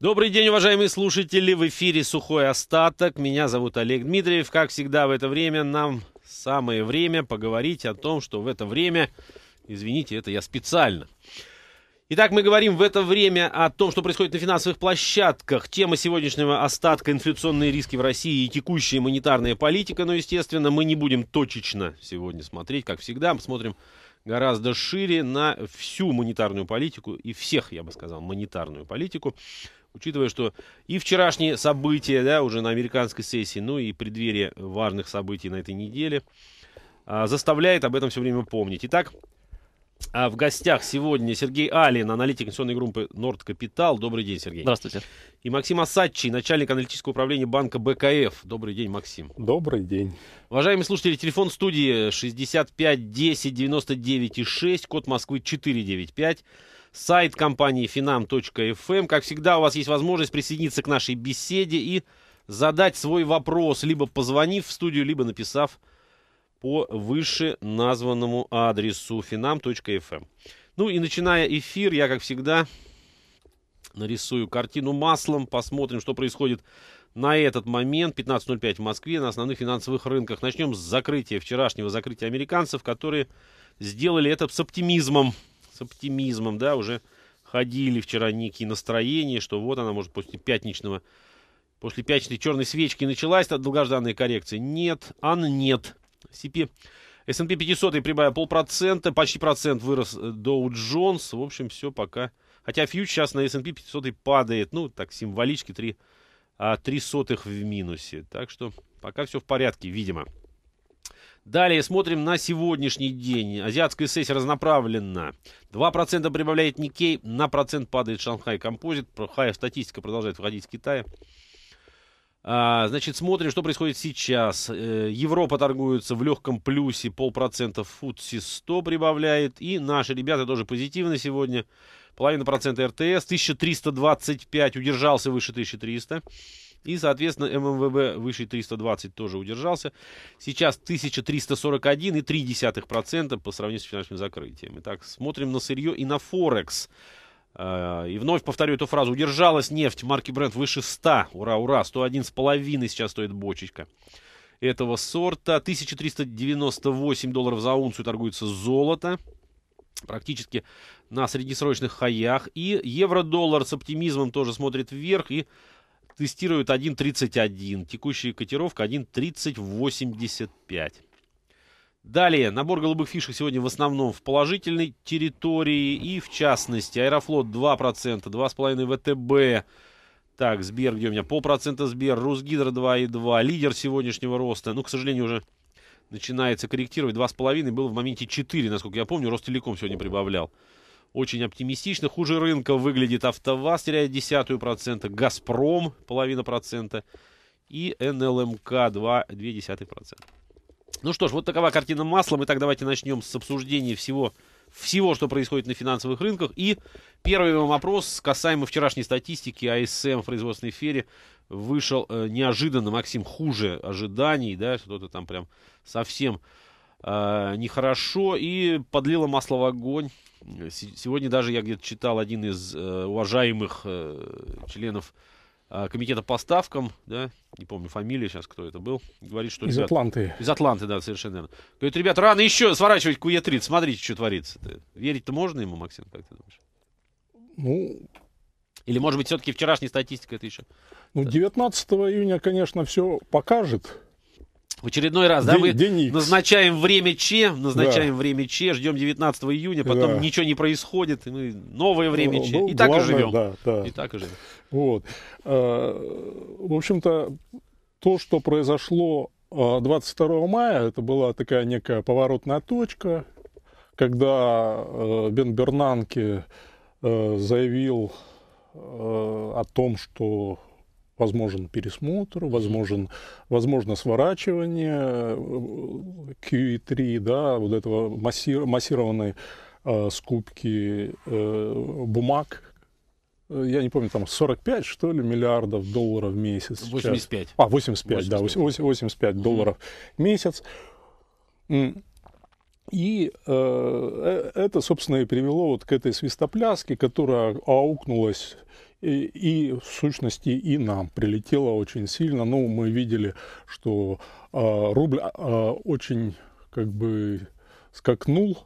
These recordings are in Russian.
Добрый день, уважаемые слушатели. В эфире «Сухой остаток». Меня зовут Олег Дмитриев. Как всегда в это время нам самое время поговорить о том, что в это время... Извините, это я специально. Итак, мы говорим в это время о том, что происходит на финансовых площадках. Тема сегодняшнего остатка — инфляционные риски в России и текущая монетарная политика. Но, естественно, мы не будем точечно сегодня смотреть, как всегда. Мы смотрим гораздо шире на всю монетарную политику и всех, я бы сказал, монетарную политику. Учитывая, что и вчерашние события, да, уже на американской сессии, ну и преддверие важных событий на этой неделе, заставляет об этом все время помнить. Итак... В гостях сегодня Сергей Алин, аналитик инвестиционной группы «Норд Капитал». Добрый день, Сергей. Здравствуйте. И Максим Осадчий, начальник аналитического управления банка БКФ. Добрый день, Максим. Добрый день. Уважаемые слушатели, телефон студии 65 10 99 6, код Москвы 495. Сайт компании finam.fm. Как всегда, у вас есть возможность присоединиться к нашей беседе и задать свой вопрос, либо позвонив в студию, либо написав по выше названному адресу finam.fm. Ну и начиная эфир, я, как всегда, нарисую картину маслом. Посмотрим, что происходит на этот момент. 15:05 в Москве на основных финансовых рынках. Начнем с закрытия, вчерашнего закрытия американцев, которые сделали это с оптимизмом. С оптимизмом, да, уже ходили вчера некие настроения, что вот она, может, после пятничной черной свечки началась долгожданная коррекция. Нет, нет. S&P 500 прибавил 0,5%, почти процент вырос Dow Jones. В общем, все пока. Хотя фьюч сейчас на S&P 500 падает, ну, так символически 3 сотых в минусе. Так что пока все в порядке, видимо. Далее смотрим на сегодняшний день. Азиатская сессия разноправлена. 2% прибавляет Никей, на процент падает Шанхай Композит. Плохая статистика продолжает выходить из Китая. Значит, смотрим, что происходит сейчас. Европа торгуется в легком плюсе, 0,5%, Футси 100 прибавляет. И наши ребята тоже позитивны сегодня. 0,5% РТС, 1325 удержался выше 1300. И, соответственно, ММВБ выше 320 тоже удержался. Сейчас 1341,3% по сравнению с финансовым закрытием. Итак, смотрим на сырье и на Форекс. И вновь повторю эту фразу. Удержалась нефть марки Brent выше 100. Ура, ура. 101,5 сейчас стоит бочечка этого сорта. 1398 долларов за унцию торгуется золото. Практически на среднесрочных хаях. И евро-доллар с оптимизмом тоже смотрит вверх и тестирует 1,31. Текущая котировка 1,3085. Далее, набор голубых фишек сегодня в основном в положительной территории, и в частности Аэрофлот 2%, 2,5 ВТБ, так, Сбер, где у меня, 0,5% Сбер, Росгидро 2,2, лидер сегодняшнего роста, ну, к сожалению, уже начинается корректировать, 2,5, было в моменте 4, насколько я помню, Ростелеком сегодня прибавлял, очень оптимистично, хуже рынка выглядит АвтоВАЗ, теряет 0,1%, Газпром 0,5% и НЛМК 2,2%. Ну что ж, вот такова картина маслом. Итак, давайте начнем с обсуждения всего, что происходит на финансовых рынках. И первый вам вопрос касаемо вчерашней статистики АСМ в производственной сфере. Вышел неожиданно, Максим, хуже ожиданий, да, что-то там прям совсем нехорошо. И подлило масло в огонь. Сегодня даже я где-то читал, один из уважаемых членов комитета по ставкам, да, не помню фамилию сейчас, кто это был, говорит, что... Из Атланты. Из Атланты, да, совершенно верно. Говорит, ребят, рано еще сворачивать QE3, смотрите, что творится-то. Верить-то можно ему, Максим, как ты думаешь? Ну... Или, может быть, все-таки вчерашняя статистика это еще... Ну, 19 июня, конечно, все покажет. В очередной раз, да, мы назначаем время Ч, ждем 19 июня, потом ничего не происходит, и мы новое время Ч, и так и живем. И так и живем. Вот. В общем-то, то, что произошло 22 мая, это была такая некая поворотная точка, когда Бен Бернанке заявил о том, что... возможен пересмотр, возможно сворачивание QE3, да, вот этого массированной скупки бумаг. Я не помню, там 45, что ли, миллиардов долларов в месяц. 85. Сейчас. А, 85 долларов в месяц. И это, собственно, и привело вот к этой свистопляске, которая аукнулась и в сущности и нам прилетело очень сильно. Ну, мы видели, что рубль очень как бы скакнул,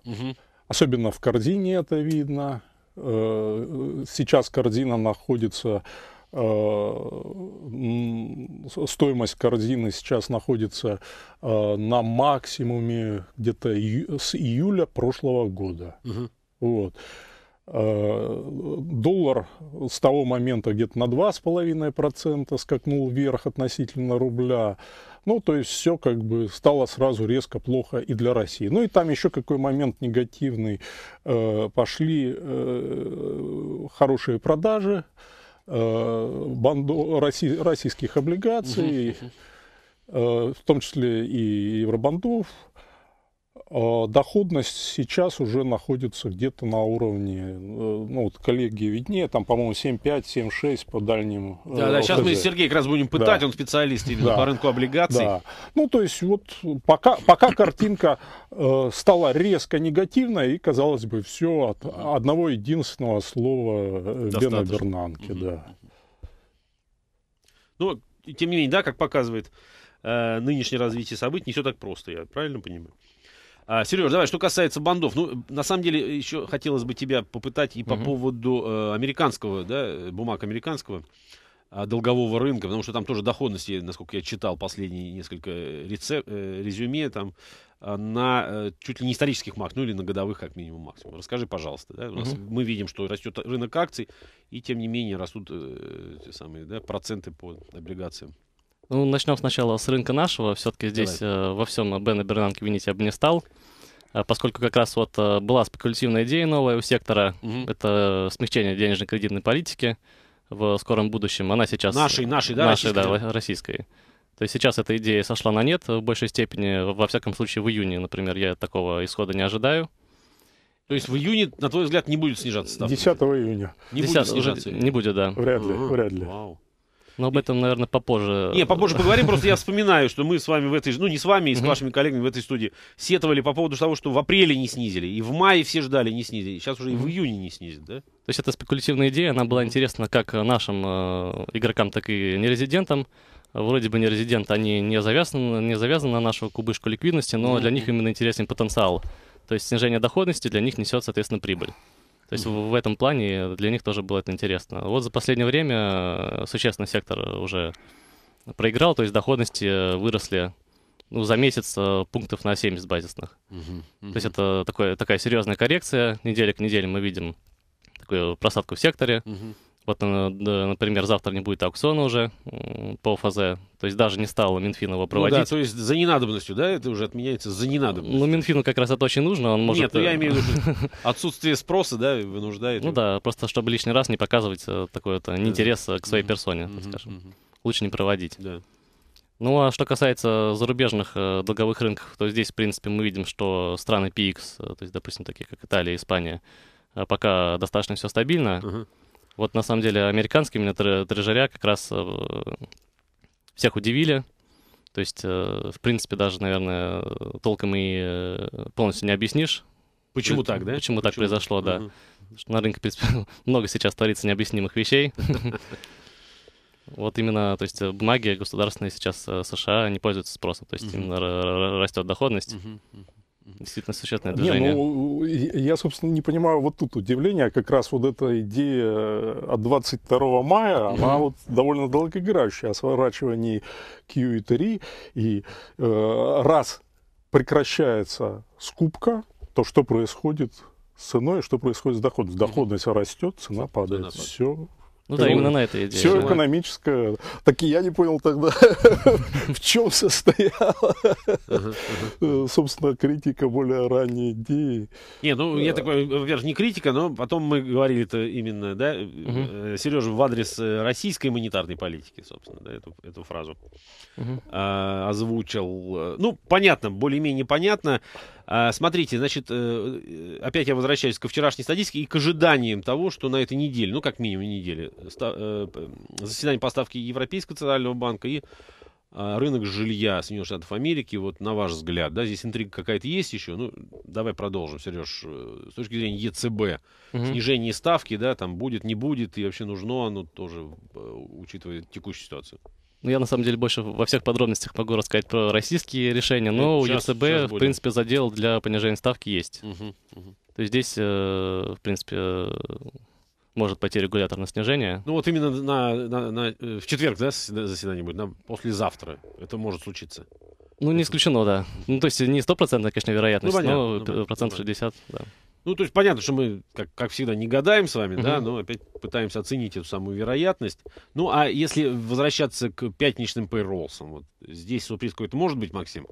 особенно в корзине это видно. Сейчас корзина находится, стоимость корзины сейчас находится на максимуме где-то с июля прошлого года. Вот. Доллар с того момента где-то на 2,5% скакнул вверх относительно рубля. Ну, то есть все как бы стало сразу резко плохо и для России. Ну, и там еще какой момент негативный. Пошли хорошие продажи российских облигаций, в том числе и евробандов. Доходность сейчас уже находится где-то на уровне, ну вот коллеги виднее, там, по-моему, 7,5, 7,6 по дальним. Да, сейчас мы Сергея как раз будем пытать, он специалист именно по рынку облигаций. Ну, то есть вот пока картинка стала резко негативной, и, казалось бы, все от одного единственного слова Бена Бернанке. Ну, тем не менее, да, как показывает нынешнее развитие событий, не все так просто, я правильно понимаю? Сереж, давай, что касается бандов. Ну, на самом деле, еще хотелось бы тебя попытать и по поводу американского, да, бумаг американского долгового рынка, потому что там тоже доходности, насколько я читал последние несколько резюме, там на чуть ли не исторических максимумах, ну или на годовых как минимум максимум. Расскажи, пожалуйста. Да, у нас, мы видим, что растет рынок акций, и тем не менее растут те самые, да, проценты по облигациям. Ну, начнем сначала с рынка нашего. Все-таки здесь во всем Бена Бернанке винить я бы не стал, поскольку как раз вот была спекулятивная идея новая у сектора. Это смягчение денежно-кредитной политики в скором будущем. Она сейчас... Нашей, российской. То есть сейчас эта идея сошла на нет в большей степени. Во всяком случае, в июне, например, я такого исхода не ожидаю. То есть в июне, на твой взгляд, не будет снижаться ставка? 10 июня. Не будет снижаться? Не будет, да. Вряд ли. Вау. Но об этом, наверное, попозже. Не, попозже поговорим, просто я вспоминаю, что мы с вами в этой же, ну не с вами, и с вашими коллегами в этой студии сетовали по поводу того, что в апреле не снизили, и в мае все ждали, не снизили, сейчас уже и в июне не снизят, да? То есть эта спекулятивная идея, она была интересна как нашим игрокам, так и нерезидентам. Вроде бы нерезиденты, они не завязаны на нашу кубышку ликвидности, но для них именно интересен потенциал. То есть снижение доходности для них несет, соответственно, прибыль. То есть в этом плане для них тоже было это интересно. Вот за последнее время существенно сектор уже проиграл, то есть доходности выросли, ну, за месяц пунктов на 70 базисных. То есть это такая серьезная коррекция. Неделя к неделе мы видим такую просадку в секторе. Вот, например, завтра не будет аукциона уже по ОФЗ, то есть даже не стало Минфин его проводить. Ну да, то есть за ненадобностью, да, это уже отменяется за ненадобностью. Ну, Минфину как раз это очень нужно, он может... Нет, ну я имею в виду, отсутствие спроса, да, вынуждает... Ну да, просто чтобы лишний раз не показывать такой-то неинтерес к своей персоне, так скажем. Лучше не проводить. Да. Ну, а что касается зарубежных долговых рынков, то здесь, в принципе, мы видим, что страны PX, то есть, допустим, такие как Италия, Испания, пока достаточно все стабильно. Вот на самом деле американские именно трежеря как раз всех удивили. То есть, в принципе, даже, наверное, толком и полностью не объяснишь. Почему так, да? Почему так произошло, да. Что на рынке, в принципе, много сейчас творится необъяснимых вещей. Вот именно, то есть, бумаги государственные сейчас США не пользуются спросом. То есть, именно растет доходность. Действительно существенное движение. Не, ну, я, собственно, не понимаю вот тут удивление. Как раз вот эта идея от 22 мая, она вот довольно долгоиграющая, о сворачивании QE3. И раз прекращается скупка, то что происходит с ценой, что происходит с доходностью? Доходность растет, цена падает. Все. Ну да, именно на этой идее. Все экономическое. Так и я не понял тогда, в чем состояла, собственно, критика более ранней идеи. Не, ну, я такой, во-первых, не критика, но потом мы говорили-то именно, да, Сережа, в адрес российской монетарной политики, собственно, да, эту фразу озвучил. Ну, понятно, более-менее понятно. Смотрите, значит, опять я возвращаюсь ко вчерашней статистике и к ожиданиям того, что на этой неделе, ну, как минимум неделе, заседание по ставке Европейского центрального банка и рынок жилья Соединенных Штатов Америки, вот на ваш взгляд, да, здесь интрига какая-то есть еще, ну, давай продолжим, Сереж, с точки зрения ЕЦБ, снижение ставки, да, там будет, не будет, и вообще нужно оно тоже, учитывая текущую ситуацию. Ну, я, на самом деле, больше во всех подробностях могу рассказать про российские решения, но сейчас, у ЕЦБ, в принципе, задел для понижения ставки есть. То есть здесь, в принципе... Может пойти регулятор на снижение. Ну вот именно в четверг, да, заседание будет, послезавтра это может случиться. Ну не исключено, да. Ну то есть не 100%, конечно, вероятность, но процентов 60, да. Ну то есть понятно, что мы, как всегда, не гадаем с вами, да, но опять пытаемся оценить эту самую вероятность. Ну а если возвращаться к пятничным пейролсам, вот здесь сюрприз какой-то может быть, Максим?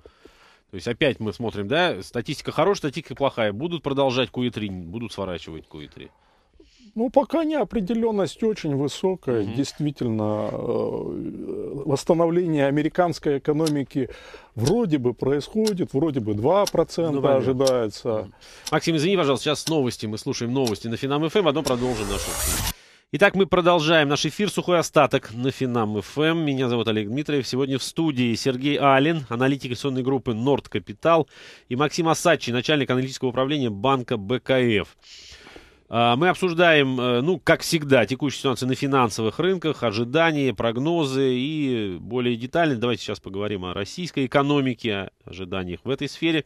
То есть опять мы смотрим, да, статистика хорошая, статистика плохая. Будут продолжать QE3, будут сворачивать QE3. Ну, пока неопределенность очень высокая. Действительно, восстановление американской экономики вроде бы происходит, вроде бы 2% ожидается. Максим, извини, пожалуйста, сейчас новости. Мы слушаем новости на Finam.fm, а потом продолжим наш эфир. Итак, мы продолжаем наш эфир «Сухой остаток» на Finam.fm. Меня зовут Олег Дмитриев. Сегодня в студии Сергей Алин, аналитик инвестиционной группы «Норд Капитал», и Максим Осадчий, начальник аналитического управления банка БКФ. Мы обсуждаем, ну, как всегда, текущую ситуацию на финансовых рынках, ожидания, прогнозы и более детально. Давайте сейчас поговорим о российской экономике, о ожиданиях в этой сфере.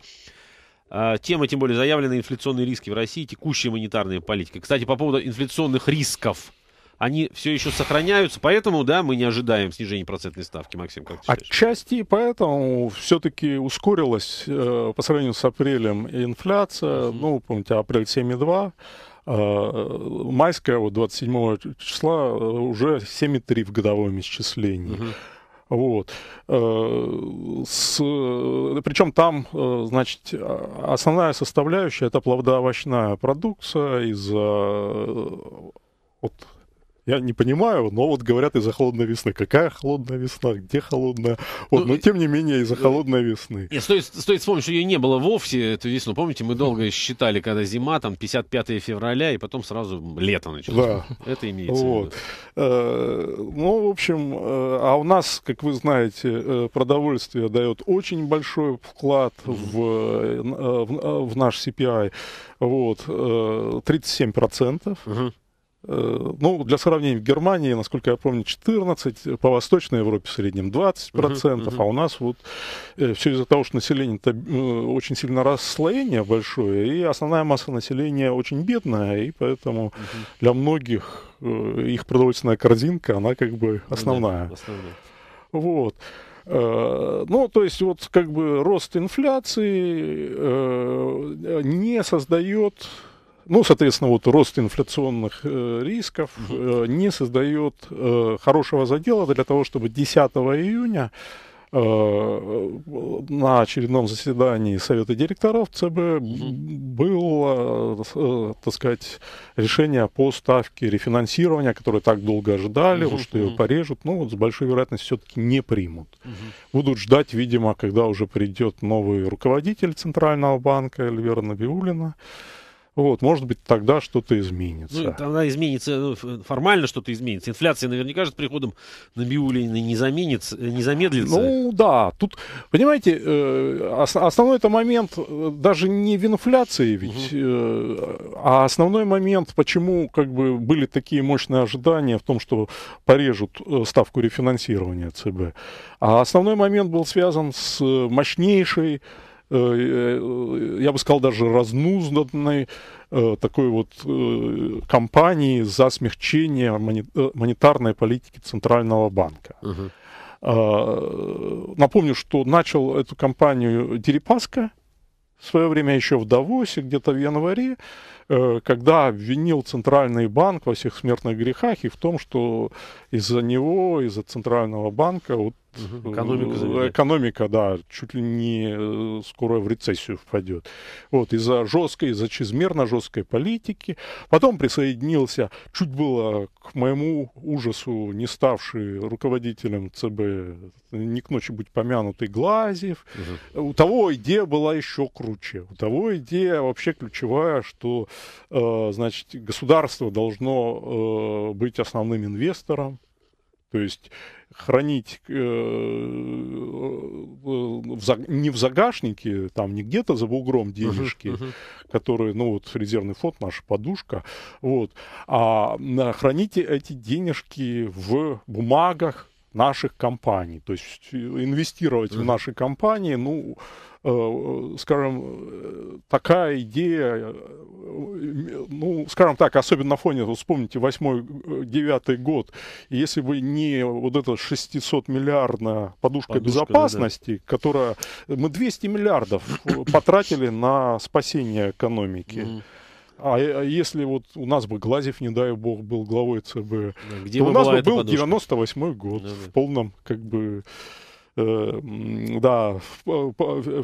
Тема, тем более, заявлена: инфляционные риски в России, текущая монетарная политика. Кстати, по поводу инфляционных рисков. Они все еще сохраняются, поэтому, да, мы не ожидаем снижения процентной ставки, Максим, как ты считаешь? Отчасти поэтому все-таки ускорилась по сравнению с апрелем инфляция. Ну, помните, апрель 7,2. Майская, вот 27 числа, уже 7,3 в годовом исчислении. Вот. Причем там, значит, основная составляющая — это плодоовощная продукция из... Вот, я не понимаю, но вот говорят, из-за холодной весны. Какая холодная весна? Где холодная? Вот, но тем не менее, из-за холодной весны. Нет, стоит вспомнить, что ее не было вовсе, эту весну. Помните, мы долго считали, когда зима, там, 55 февраля, и потом сразу лето началось. Да. Это имеется в виду. Ну, в общем, а у нас, как вы знаете, продовольствие дает очень большой вклад в наш CPI. Вот, 37%. Ну, для сравнения, в Германии, насколько я помню, 14%, по Восточной Европе в среднем 20%, а у нас вот все из-за того, что население-то очень сильно расслоение большое, и основная масса населения очень бедная, и поэтому для многих их продовольственная корзинка, она как бы основная. Вот. Ну, то есть, вот как бы рост инфляции не создает... Ну, соответственно, вот рост инфляционных рисков не создает хорошего задела для того, чтобы 10 июня на очередном заседании Совета директоров ЦБ было, так сказать, решение по ставке рефинансирования, которое так долго ожидали, что ее порежут, но вот с большой вероятностью все-таки не примут. Будут ждать, видимо, когда уже придет новый руководитель Центрального банка Эльвира Набиуллина. Вот, может быть, тогда что-то изменится. Ну, тогда изменится, формально что-то изменится. Инфляция наверняка же с приходом Набиуллиной не замедлится. Ну да, тут, понимаете, основной-то момент даже не в инфляции ведь, а основной момент, почему как бы были такие мощные ожидания в том, что порежут ставку рефинансирования ЦБ. А основной момент был связан с мощнейшей, я бы сказал, даже разнузданной такой вот кампании за смягчение монетарной политики Центрального банка. Напомню, что начал эту кампанию Дерипаска в свое время еще в Давосе, где-то в январе, когда обвинил Центральный банк во всех смертных грехах и в том, что из-за него, из-за Центрального банка, вот, экономика, да, чуть ли не скоро в рецессию впадет. Вот, из-за жесткой, из-за чрезмерно жесткой политики. Потом присоединился, чуть было к моему ужасу, не ставший руководителем ЦБ, не к ночи будь помянутый, Глазьев. У того идея была еще круче. У того идея вообще ключевая, что, значит, государство должно быть основным инвестором. То есть хранить не в загашнике, там не где-то за бугром денежки, которые, ну вот резервный фонд, наша подушка, вот, а храните эти денежки в бумагах наших компаний. То есть инвестировать в наши компании, ну, скажем, такая идея, ну, скажем так, особенно на фоне, вот вспомните, 8-9 год, если бы не вот эта 600-миллиардная подушка безопасности, которая... Мы 200 миллиардов потратили на спасение экономики. А если вот у нас бы Глазьев, не дай бог, был главой ЦБ, где то у нас бы был 98-й год в полном, как бы... да,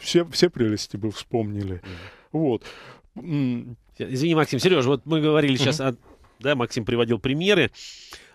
все прелести бы вспомнили. Вот. Извини, Максим. Сереж, вот мы говорили сейчас, да, Максим приводил примеры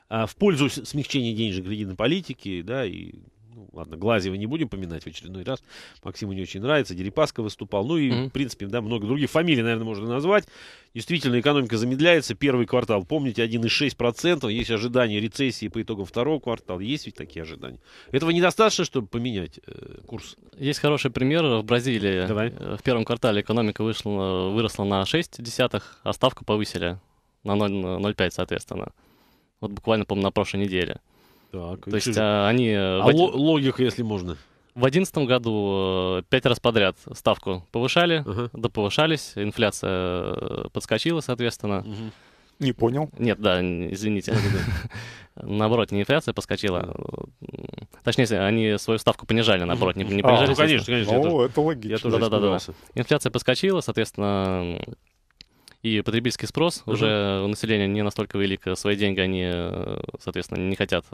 в пользу смягчения денежно-кредитной политики, да, и, ну, ладно, Глазьева не будем поминать в очередной раз, Максиму не очень нравится, Дерипаска выступал, ну и, в принципе, да, много других фамилий, наверное, можно назвать. Действительно, экономика замедляется, первый квартал, помните, 1,6%, есть ожидания рецессии по итогам второго квартала, есть ведь такие ожидания. Этого недостаточно, чтобы поменять курс? Есть хороший пример в Бразилии. Давай. В первом квартале экономика выросла на 0,6, а ставку повысили на 0,5, соответственно. Вот буквально, по-моему, на прошлой неделе. Так, то есть они... логика, если можно. В 2011 году 5 раз подряд ставку повышали, доповышались, инфляция подскочила, соответственно. Не понял? Нет, да, извините. Наоборот, не инфляция подскочила. Точнее, они свою ставку понижали, наоборот, не понижали. Ну, конечно, конечно. О, это логично. Да-да-да. Инфляция подскочила, соответственно... И потребительский спрос, уже у населения не настолько велик, свои деньги они, соответственно, не хотят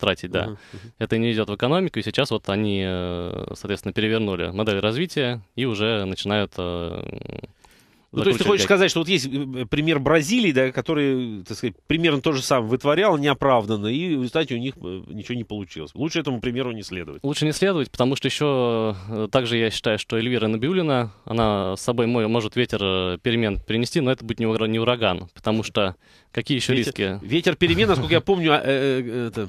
тратить, да. Это не идет в экономику, и сейчас вот они, соответственно, перевернули модель развития и уже начинают... Ну, то есть ты хочешь сказать, что вот есть пример Бразилии, да, который, так сказать, примерно то же самое вытворял неоправданно, и в результате у них ничего не получилось. Лучше этому примеру не следовать. Лучше не следовать, потому что еще также я считаю, что Эльвира Набиуллина, она с собой может ветер перемен перенести, но это будет не ураган, потому что какие еще риски? Ветер перемен, насколько я помню, это...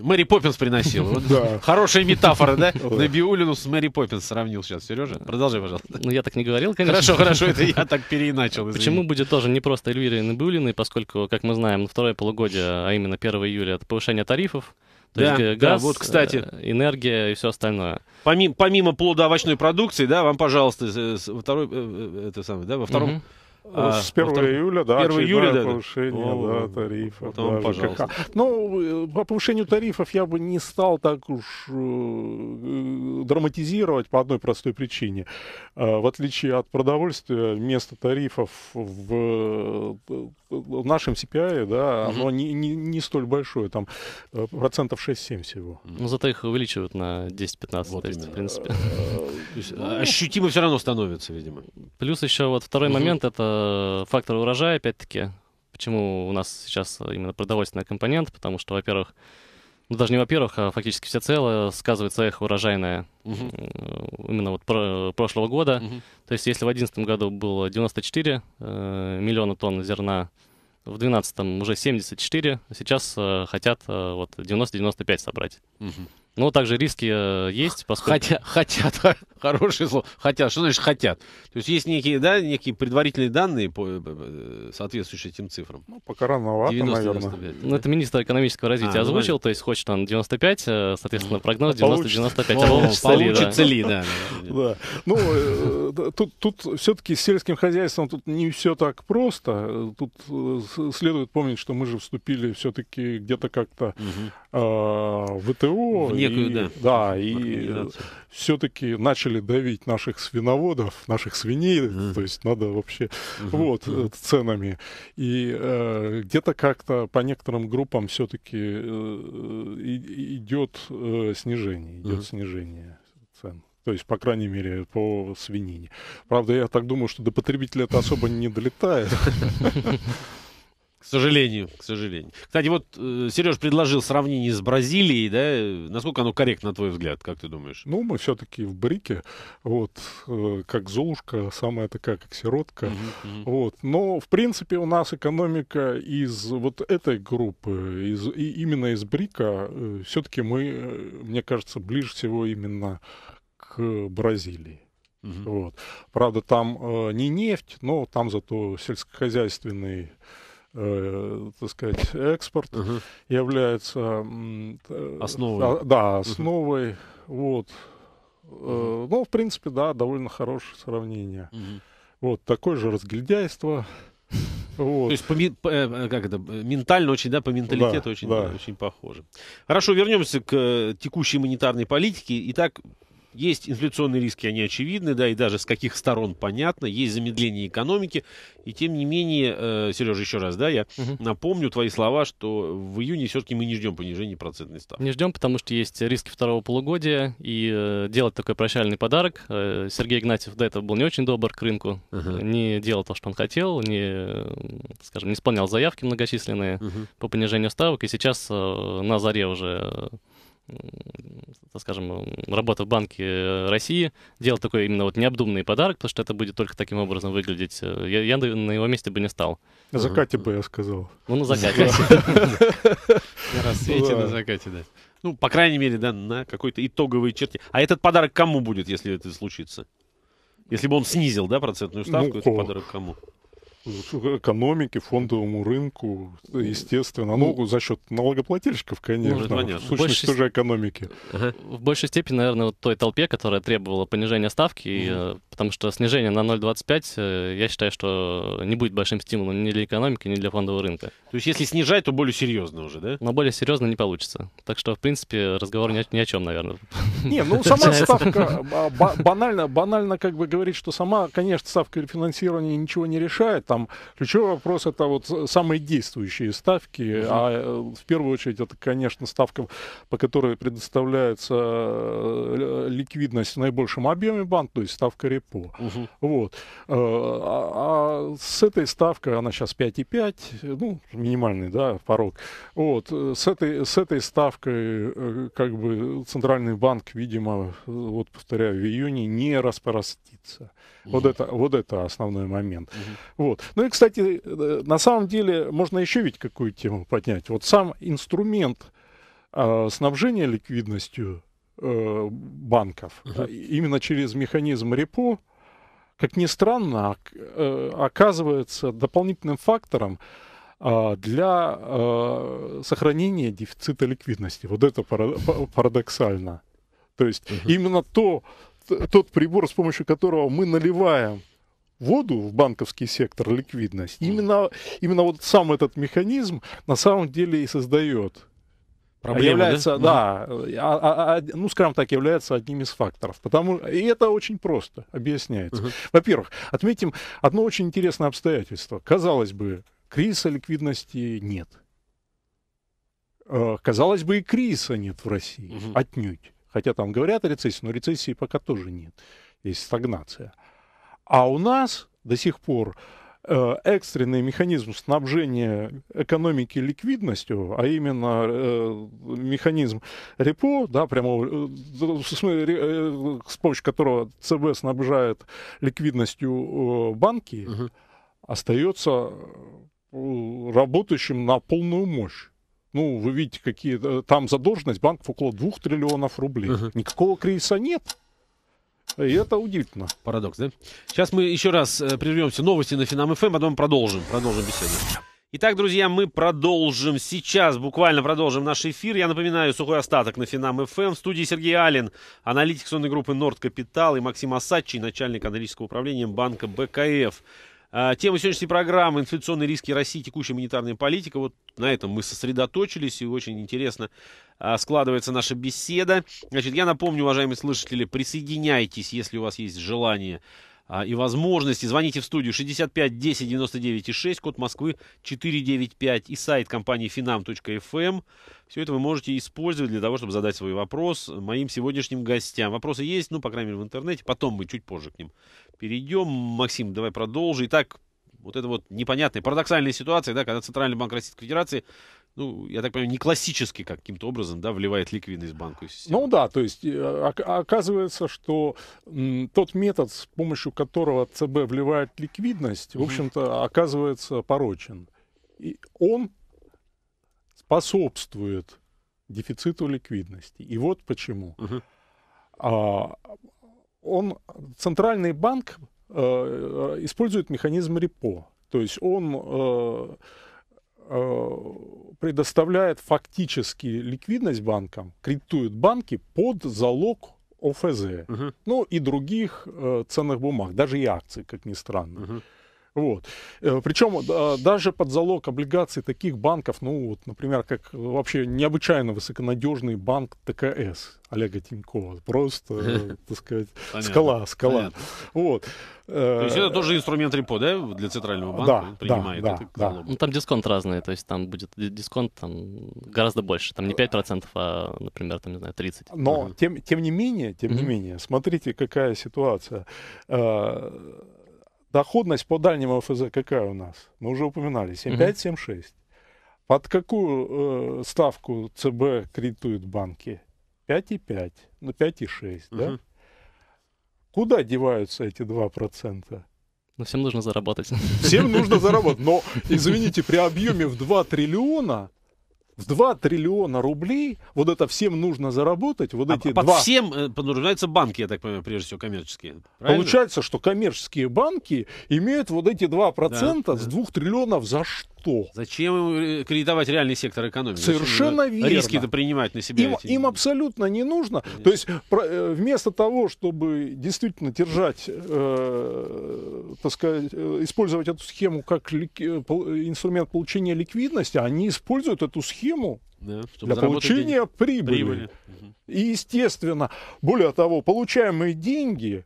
Мэри Поппинс приносил. Вот, да. Хорошая метафора, да? Набиуллину с Мэри Поппинс сравнил сейчас. Сережа, продолжай, пожалуйста. Ну, я так не говорил, конечно. Хорошо, хорошо, это я так переиначил. Почему будет тоже не просто Эльвирой Набиуллиной, поскольку, как мы знаем, на второе полугодие, а именно 1 июля, это повышение тарифов. То да, есть газ, да, вот, кстати, энергия и все остальное. Помимо плодоовощной продукции, да, вам, пожалуйста, во втором... с 1 июля, да, 1 июля, да, повышение тарифов. Ну, по повышению тарифов я бы не стал так уж драматизировать по одной простой причине. В отличие от продовольствия, место тарифов в нашем CPI, да, оно не столь большое, там процентов 6-7 всего. Ну, зато их увеличивают на 10-15, вот, в принципе. Ощутимо все равно становится, видимо. Плюс еще вот второй момент, это фактор урожая, опять-таки, почему у нас сейчас именно продовольственный компонент, потому что, во-первых, ну даже не во-первых, а фактически всецело сказывается эхо урожайное именно вот прошлого года. То есть если в 2011 году было 94 миллиона тонн зерна, в 2012 уже 74, сейчас хотят вот 90-95 собрать. Но также риски есть, поскольку... Хотят, хорошее слово. Хотят, что значит хотят? То есть есть некие, да, некие предварительные данные, соответствующие этим цифрам? Ну, пока рановато, наверное. Ну, это министр экономического развития озвучил, то есть хочет он 95, соответственно, прогноз 90-95. Получится ли, да. Ну, тут все-таки с сельским хозяйством тут не все так просто. Тут следует помнить, что мы же вступили все-таки где-то как-то в ВТО. И все-таки начали давить наших свиноводов, наших свиней, то есть надо вообще ценами. И где-то как-то по некоторым группам все-таки идет снижение, снижение цен. То есть, по крайней мере, по свинине. Правда, я так думаю, что до потребителя это особо не долетает. К сожалению, к сожалению. Кстати, вот Сереж предложил сравнение с Бразилией, да? Насколько оно корректно, на твой взгляд, как ты думаешь? Ну, мы все-таки в брике, вот, как Золушка, самая такая, как сиротка, вот. Но, в принципе, у нас экономика из вот этой группы, именно из брика, все-таки мы, мне кажется, ближе всего именно к Бразилии. Вот. Правда, там не нефть, но там зато сельскохозяйственный, так сказать, экспорт является основой. Да, основой. Вот. Ну, в принципе, да, довольно хорошее сравнение. Вот, такое же разгильдяйство. Вот. То есть ментально очень, да, по менталитету, да, очень, да. Очень похоже. Хорошо, вернемся к текущей монетарной политике. Итак, есть инфляционные риски, они очевидны, да, и даже с каких сторон понятно, есть замедление экономики, и тем не менее, Сережа, еще раз, да, я напомню твои слова, что в июне все-таки мы не ждем понижения процентной ставки. Не ждем, потому что есть риски второго полугодия, и делать такой прощальный подарок, Сергей Игнатьев до этого был не очень добр к рынку, не делал то, что он хотел, не исполнял заявки многочисленные по понижению ставок, и сейчас на заре уже... работа в Банке России, делал такой именно вот необдуманный подарок, потому что это будет только таким образом выглядеть. Я на его месте бы не стал. На закате бы, я сказал. Ну, на закате. На рассвете, на закате, да. Ну, по крайней мере, да, на какой-то итоговой черте. А этот подарок кому будет, если это случится? Если бы он снизил, да, процентную ставку, этот подарок кому? Экономике, фондовому рынку, естественно. Ну, за счет налогоплательщиков, конечно, в сущности тоже экономики. В большей степени, наверное, вот той толпе, которая требовала понижения ставки, и, потому что снижение на 0,25, я считаю, что не будет большим стимулом ни для экономики, ни для фондового рынка. То есть, если снижать, то более серьезно уже, да? Но более серьезно не получится. Так что, в принципе, разговор ни о чем, наверное. Не, ну, сама ставка, банально как бы говорить, что сама, конечно, ставка рефинансирования ничего не решает. Там ключевой вопрос — это вот самые действующие ставки, а в первую очередь это, конечно, ставка, по которой предоставляется ликвидность в наибольшем объеме банк, то есть ставка РЕПО. Вот. А с этой ставкой, она сейчас 5,5, ну, минимальный, да, порог. Вот. С этой ставкой как бы Центральный банк, видимо, вот повторяю, в июне не распорастится. Вот это основной момент. Вот. Ну и, кстати, на самом деле можно еще ведь какую тему поднять. Вот сам инструмент снабжения ликвидностью банков, именно через механизм репо, как ни странно, оказывается дополнительным фактором для сохранения дефицита ликвидности. Вот это парадоксально. То есть именно тот прибор, с помощью которого мы наливаем воду в банковский сектор, ликвидность, именно вот сам этот механизм на самом деле и создает проблемы, является, да? Ну, скажем так, является одним из факторов. И это очень просто объясняется. Во-первых, отметим одно очень интересное обстоятельство. Казалось бы, кризиса ликвидности нет. Казалось бы, и кризиса нет в России. Отнюдь. Хотя там говорят о рецессии, но рецессии пока тоже нет. Есть стагнация. А у нас до сих пор экстренный механизм снабжения экономики ликвидностью, а именно механизм репо, да, с помощью которого ЦБ снабжает ликвидностью банки, остается работающим на полную мощь. Ну, вы видите, какие там задолженность банков около 2 триллионов рублей. Никакого кризиса нет. И это удивительно. Парадокс, да? Сейчас мы еще раз прервемся. Новости на Финам.ФМ, потом продолжим беседу. Итак, друзья, мы продолжим сейчас, буквально продолжим наш эфир. Я напоминаю, сухой остаток на Финам.ФМ. В студии Сергей Алин, аналитик сонной группы Норд Капитал, и Максим Осадчий, начальник аналитического управления банка БКФ. Тема сегодняшней программы — инфляционные риски России, текущая монетарная политика. Вот на этом мы сосредоточились, и очень интересно складывается наша беседа. Значит, я напомню, уважаемые слушатели, присоединяйтесь, если у вас есть желание и возможности. Звоните в студию 65 10 99 6, код Москвы 495, и сайт компании finam.fm. Все это вы можете использовать для того, чтобы задать свой вопрос моим сегодняшним гостям. Вопросы есть, ну, по крайней мере, в интернете. Потом мы чуть позже к ним перейдем. Максим, давай продолжим. Итак, Вот это вот непонятная, парадоксальная ситуация, да, когда Центральный банк Российской Федерации, ну, я так понимаю, не классически каким-то образом, да, вливает ликвидность в банковскую систему. Ну да, то есть оказывается, что тот метод, с помощью которого ЦБ вливает ликвидность, в общем-то, оказывается порочен. И он способствует дефициту ликвидности. И вот почему. Центральный банк использует механизм РЕПО. То есть он предоставляет фактически ликвидность банкам, кредитует банки под залог ОФЗ, ну и других ценных бумаг, даже и акций, как ни странно. Вот. Причем даже под залог облигаций таких банков, ну вот, например, как вообще необычайно высоконадежный банк ТКС Олега Тинькова, просто, так сказать, скала. Вот. То есть это тоже инструмент репо, да, для Центрального банка? Да, принимает, да, это, да. Ну, там дисконт разный, то есть там будет дисконт там гораздо больше, там не 5%, а, например, там, не знаю, 30%. Но тем не менее, смотрите, какая ситуация. Доходность по дальнему ОФЗ какая у нас? Мы уже упоминали. 7,5, 7,6. Под какую ставку ЦБ кредитуют банки? 5,5. Ну, 5,6, да? Куда деваются эти 2%? Ну, всем нужно заработать. Всем нужно заработать. Но, извините, при объеме в 2 триллиона рублей, вот это всем нужно заработать, вот эти под два... всем подразумеваются банки, я так понимаю, прежде всего коммерческие. Правильно? Получается, что коммерческие банки имеют вот эти 2% с 2 триллионов за что? Зачем им кредитовать реальный сектор экономики? Совершенно верно. Риски-то принимать на себя. Им абсолютно не нужно. Конечно. То есть вместо того, чтобы действительно держать, так сказать, использовать эту схему как инструмент получения ликвидности, они используют эту схему для получения прибыли. И, естественно, более того, получаемые деньги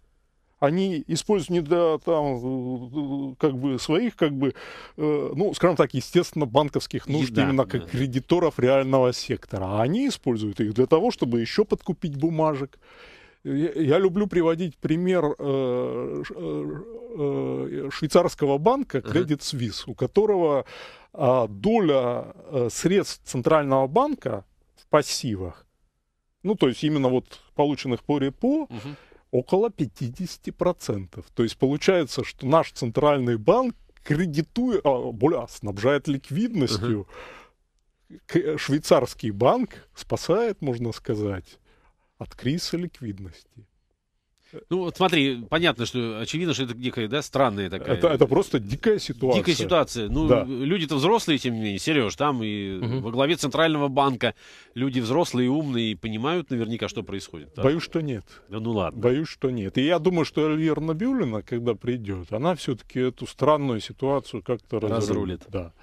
они используют не для там, как бы своих, как бы, ну, скажем так, естественно, банковских нужд, именно как кредиторов реального сектора. А они используют их для того, чтобы еще подкупить бумажек. Я люблю приводить пример швейцарского банка Credit Suisse, у которого доля средств Центрального банка в пассивах, ну, то есть именно вот полученных по репо, около 50%. То есть получается, что наш Центральный банк кредитует, снабжает ликвидностью. Швейцарский банк спасает, можно сказать, от кризиса ликвидности. Ну, вот смотри, понятно, что очевидно, что это дикая, да, странная такая. Это просто дикая ситуация. Дикая ситуация. Ну, да. Люди-то взрослые, тем не менее, Сереж, там и во главе Центрального банка люди взрослые, умные, и понимают наверняка, что происходит. Да? Боюсь, что нет. Да ну ладно. Боюсь, что нет. И я думаю, что Эльвира Набиуллина, когда придет, она все-таки эту странную ситуацию как-то разрулит. Да.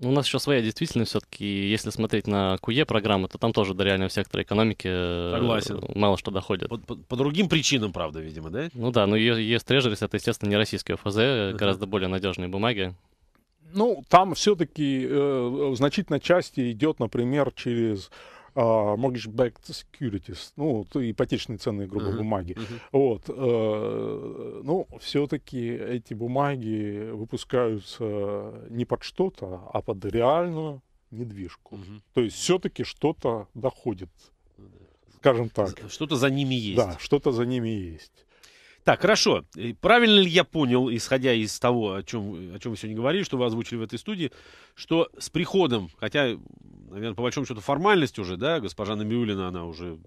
У нас еще своя действительность все-таки. Если смотреть на QE-программы, то там тоже до реального сектора экономики мало что доходит. По другим причинам, правда, видимо, да? Ну да, но US Treasuries — это, естественно, не российские ОФЗ, гораздо более надежные бумаги. Ну, там все-таки в значительной части идет, например, через mortgage-backed securities, ну, ипотечные ценные, грубо, бумаги. Вот, ну, все-таки эти бумаги выпускаются не под что-то, а под реальную недвижку. То есть все-таки что-то доходит, скажем так. Что-то за ними есть. Да, что-то за ними есть. Так, хорошо. Правильно ли я понял, исходя из того, о чем вы сегодня говорили, что вы озвучили в этой студии, что с приходом, хотя, наверное, по большому счету формальность уже, да, госпожа Набиуллина, она уже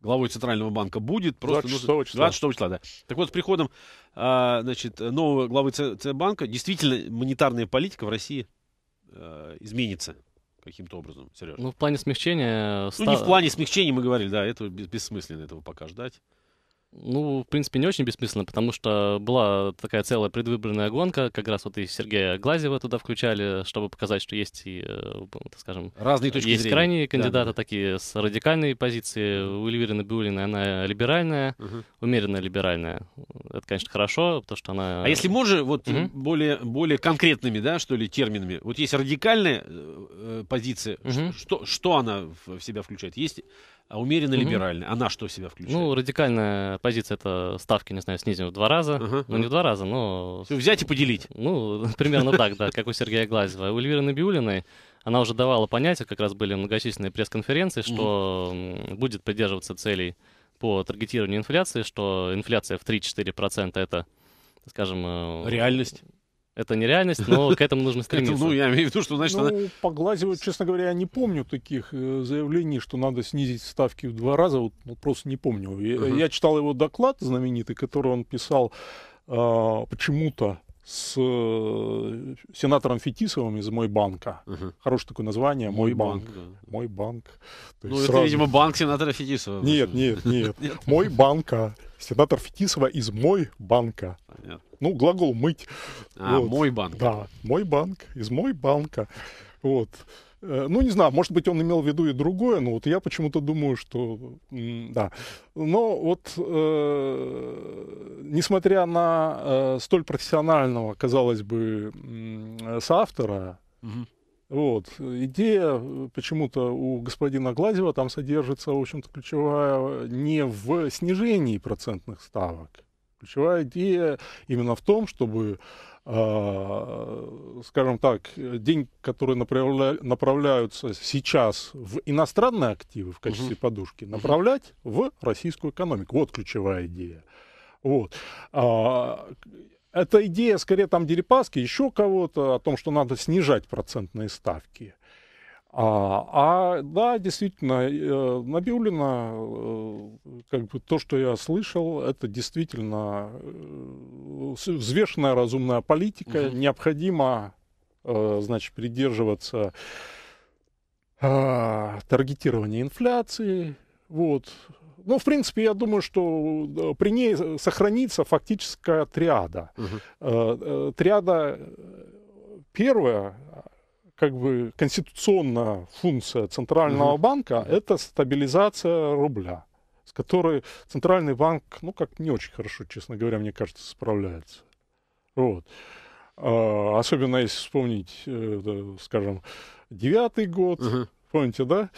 главой Центрального банка будет. Просто 26 числа, да. Так вот, с приходом, значит, нового главы Центробанка действительно монетарная политика в России изменится каким-то образом, Сережа? Ну, в плане смягчения... Ну, не в плане смягчения, мы говорили, да, это бессмысленно, этого пока ждать. Ну, в принципе, не очень бессмысленно, потому что была такая целая предвыборная гонка, как раз вот и Сергея Глазьева туда включали, чтобы показать, что есть, и, так скажем, разные точки зрения. Крайние кандидаты, такие с радикальной позиции. У Эльвиры Набиуллиной она либеральная, умеренно либеральная. Это, конечно, хорошо, потому что она... А если можно, вот более конкретными, да, что ли, терминами, вот есть радикальная позиция, что она в себя включает? Есть А умеренно-либеральный. Она что в себя включает? Ну, радикальная позиция — это ставки, не знаю, снизим в 2 раза. Ну, не в 2 раза, но... Все взять и поделить. Ну, примерно так, да, как у Сергея Глазьева. У Эльвиры Набиуллиной она уже давала понятие, как раз были многочисленные пресс-конференции, что будет придерживаться целей по таргетированию инфляции, что инфляция в 3-4% — это, скажем... Реальность. Это нереальность, но к этому нужно стремиться. Ну, я имею в виду, что, значит, ну, по Глазьеву, честно говоря, я не помню таких заявлений, что надо снизить ставки в 2 раза. Вот, просто не помню. Я читал его доклад знаменитый, который он писал почему-то с сенатором Фетисовым из «Мой банка». Хорошее такое название — «Мой банк». «Мой банк». То есть, ну, сразу... это, видимо, банк сенатора Фетисова. Нет, нет, нет. «Мой банка». Сенатор Фетисова из «Мой банка». Понятно. Ну, глагол «мыть». А, вот. «Мой банк». Да, «Мой банк», из «Мой банка». Вот. Ну, не знаю, может быть, он имел в виду и другое, но вот я почему-то думаю, что... Да. Но вот, несмотря на столь профессионального, казалось бы, соавтора, вот, идея почему-то у господина Глазьева там содержится, в общем-то, ключевая не в снижении процентных ставок. Ключевая идея именно в том, чтобы, скажем так, деньги, которые направляются сейчас в иностранные активы в качестве подушки, направлять в российскую экономику. Вот ключевая идея. Вот. Эта идея, скорее, там Дерипаски, еще кого-то, о том, что надо снижать процентные ставки. Да, действительно, Набиуллина, как бы то, что я слышал, это действительно взвешенная разумная политика. Необходимо, значит, придерживаться таргетирования инфляции. Вот. Ну, в принципе, я думаю, что при ней сохранится фактическая триада. Триада первая... как бы конституционная функция Центрального банка — это стабилизация рубля, с которой Центральный банк, ну, как не очень хорошо, честно говоря, мне кажется, справляется. Вот. Особенно если вспомнить, скажем, 2009 год, помните, да,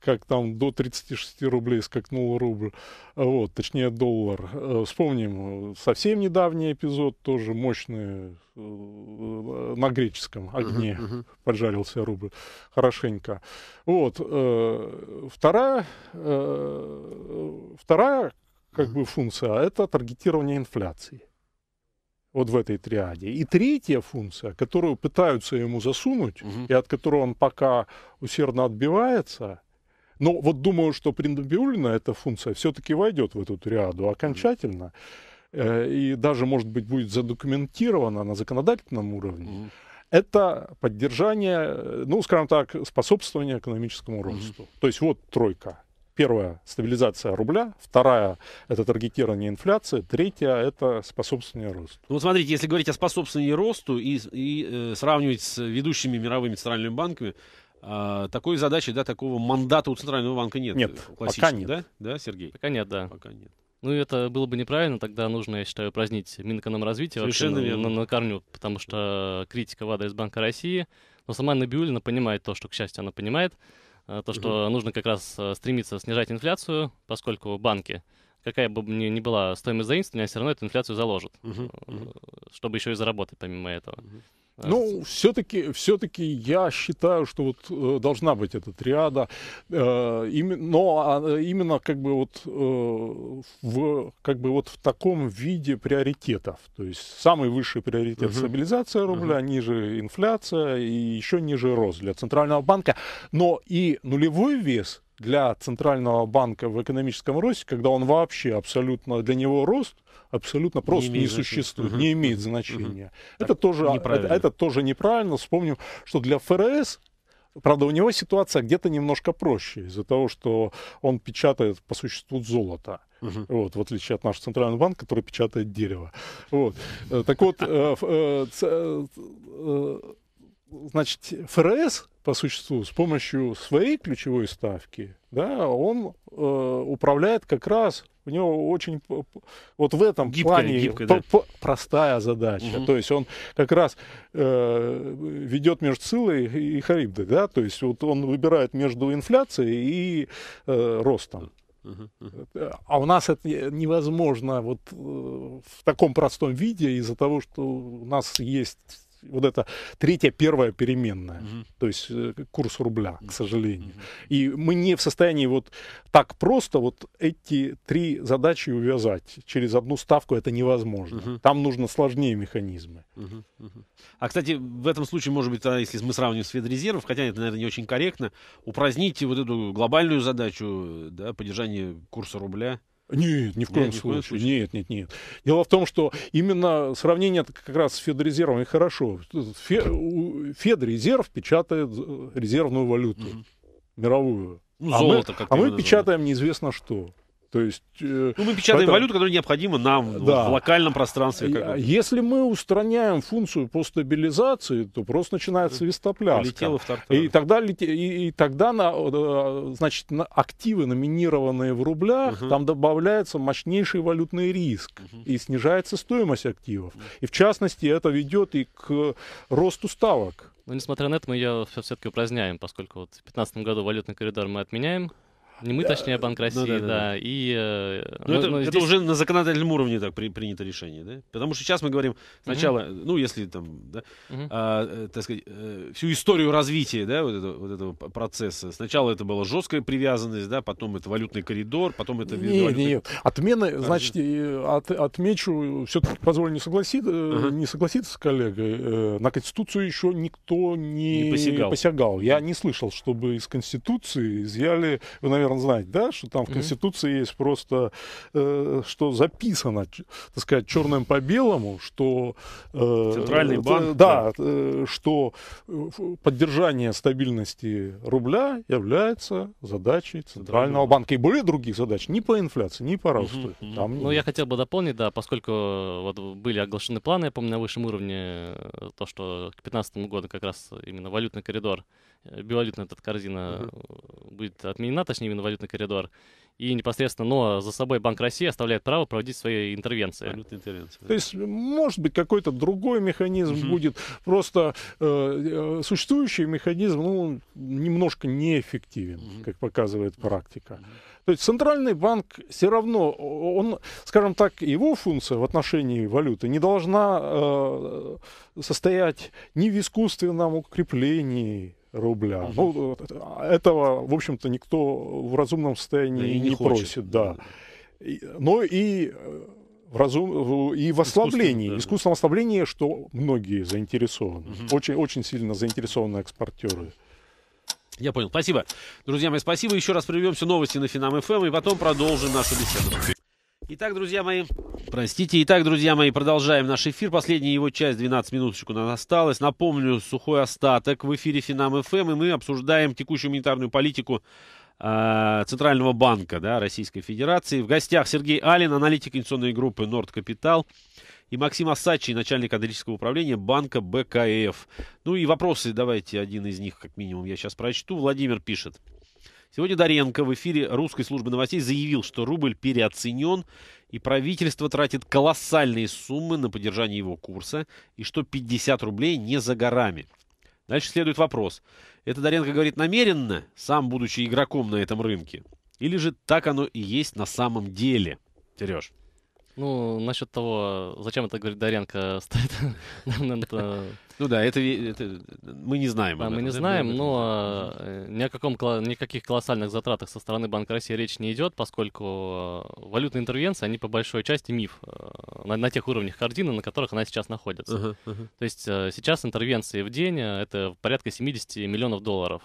как там до 36 рублей скакнул рубль, вот, точнее доллар. Вспомним совсем недавний эпизод, тоже мощный, на греческом огне поджарился рубль хорошенько. Вот, вторая как бы функция — это таргетирование инфляции. Вот в этой триаде. И третья функция, которую пытаются ему засунуть, и от которой он пока усердно отбивается, но вот думаю, что при Набиуллиной эта функция все-таки войдет в эту триаду окончательно, и даже, может быть, будет задокументирована на законодательном уровне, это поддержание, ну, скажем так, способствование экономическому росту. То есть вот тройка. Первая — стабилизация рубля, вторая — это таргетирование инфляции, третья — это способствование росту. Ну, вот смотрите, если говорить о способствовании росту и сравнивать с ведущими мировыми центральными банками, такой задачи, да, такого мандата у Центрального банка нет. Нет, пока нет. Да? Да, Сергей? Пока нет, да. Пока нет. Ну, это было бы неправильно, тогда нужно, я считаю, упразднить Минэкономразвитие вообще на корню, потому что критика в адрес Банка России, но сама Набиуллина понимает то, что, к счастью, она понимает, то, что нужно как раз стремиться снижать инфляцию, поскольку банки, какая бы ни была стоимость заимствования, все равно эту инфляцию заложат, чтобы еще и заработать помимо этого. Ну, все-таки я считаю, что вот должна быть эта триада, но именно как бы вот в таком виде приоритетов. То есть самый высший приоритет — стабилизация рубля, ниже инфляция и еще ниже рост для Центрального банка. Но и нулевой вес для Центрального банка в экономическом росте, когда он вообще абсолютно, для него рост абсолютно просто не существует, не имеет значения. Это тоже неправильно. Вспомним, что для ФРС, правда, у него ситуация где-то немножко проще, из-за того, что он печатает по существу золото. Вот, в отличие от нашего Центрального банка, который печатает дерево. Вот. Так вот, значит, ФРС, по существу, с помощью своей ключевой ставки, да, он управляет как раз, у него очень, вот в этом плане гибкая, простая задача. Угу. То есть он как раз ведет между Силой и Харибдой, да, то есть вот он выбирает между инфляцией и ростом. А у нас это невозможно вот в таком простом виде из-за того, что у нас есть вот эта третья, первая переменная, то есть курс рубля, к сожалению. И мы не в состоянии вот так просто вот эти три задачи увязать. Через одну ставку это невозможно. Там нужно сложнее механизмы. А, кстати, в этом случае, может быть, если мы сравним с Федрезервом, хотя это, наверное, не очень корректно, упраздните вот эту глобальную задачу, да, поддержания курса рубля. Нет, ни в коем случае. Нет. Дело в том, что именно сравнение как раз с Федрезервом и хорошо. Федрезерв печатает резервную валюту мировую. Ну, золото, мы печатаем неизвестно что. То есть, мы печатаем валюту, которая необходима нам, да, в локальном пространстве. Если мы устраняем функцию по стабилизации, то просто начинается свистопляска. И тогда, значит, активы, номинированные в рублях, там добавляется мощнейший валютный риск. И снижается стоимость активов. И в частности, это ведет и к росту ставок. Но несмотря на это, мы ее все-таки упраздняем, поскольку вот в 2015 году валютный коридор мы отменяем. Не мы, точнее, Банк России, да. И, это уже на законодательном уровне так принято решение, да? Потому что сейчас мы говорим сначала, ну, если там, да, так сказать, всю историю развития, да, вот этого процесса. Сначала это была жесткая привязанность, да, потом это валютный коридор, потом это... Отмены, значит, отмечу, все-таки позволю не согласиться, не согласиться с коллегой, на Конституцию еще никто не посягал. Я не слышал, чтобы из Конституции изъяли... Вы, наверное, знаете, да, что там в Конституции есть просто, что записано, так сказать, черным по белому, что Центральный банк, что поддержание стабильности рубля является задачей Центрального банка. И были других задач, ни по инфляции, ни по росту. Ну, я хотел бы дополнить, да, поскольку вот были оглашены планы, я помню, на высшем уровне, то, что к 2015 году как раз именно валютный коридор, бивалютная эта корзина будет отменена, точнее, именно валютный коридор. И непосредственно, но за собой Банк России оставляет право проводить свои интервенции. То есть, может быть, какой-то другой механизм будет. Просто существующий механизм, ну, немножко неэффективен, как показывает практика. То есть Центральный банк все равно, он, скажем так, его функция в отношении валюты не должна состоять ни в искусственном укреплении рубля. Ну, этого, в общем-то, никто в разумном состоянии не просит. Да. Но и в ослаблении, искусственном ослаблении, что многие заинтересованы. Очень, очень сильно заинтересованы экспортеры. Я понял. Спасибо. Друзья мои, спасибо. Еще раз прервемся, новости на Finam.fm, и потом продолжим нашу беседу. Итак, друзья мои, продолжаем наш эфир. Последняя его часть, 12 минуточек у нас осталось. Напомню, сухой остаток в эфире Finam.fm, и мы обсуждаем текущую монетарную политику Центрального банка, да, Российской Федерации. В гостях Сергей Алин, аналитик инвестиционной группы «Норд Капитал», и Максим Осадчий, начальник аналитического управления банка БКФ. Ну и вопросы, давайте один из них, как минимум, я сейчас прочту. Владимир пишет. Сегодня Доренко в эфире русской службы новостей заявил, что рубль переоценен, и правительство тратит колоссальные суммы на поддержание его курса, и что 50 рублей не за горами. Дальше следует вопрос. Это Доренко говорит намеренно, сам будучи игроком на этом рынке? Или же так оно и есть на самом деле? Сереж. Ну, насчет того, зачем это говорит Доренко, стоит... Ну да, это мы не знаем. Да, мы не знаем, но никаких колоссальных затратах со стороны Банка России речь не идет, поскольку валютные интервенции, они по большой части миф на тех уровнях корзины, на которых она сейчас находится. То есть сейчас интервенции в день — это порядка 70 миллионов долларов.